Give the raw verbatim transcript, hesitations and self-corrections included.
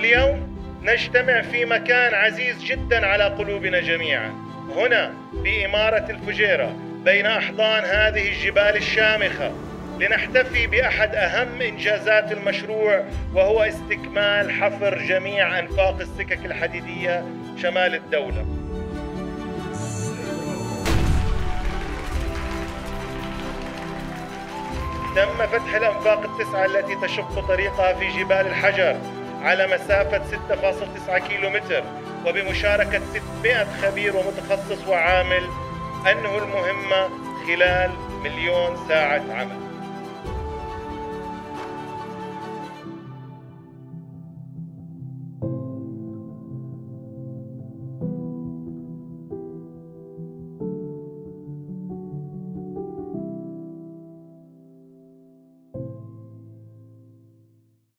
اليوم نجتمع في مكان عزيز جدا على قلوبنا جميعا، هنا بإمارة الفجيرة بين أحضان هذه الجبال الشامخة، لنحتفي بأحد أهم إنجازات المشروع، وهو استكمال حفر جميع أنفاق السكك الحديدية شمال الدولة. تم فتح الأنفاق التسعة التي تشق طريقها في جبال الحجر على مسافة ستة فاصلة تسعة كيلومتر، وبمشاركة ستمئة خبير ومتخصص وعامل أنهوا المهمة خلال مليون ساعة عمل.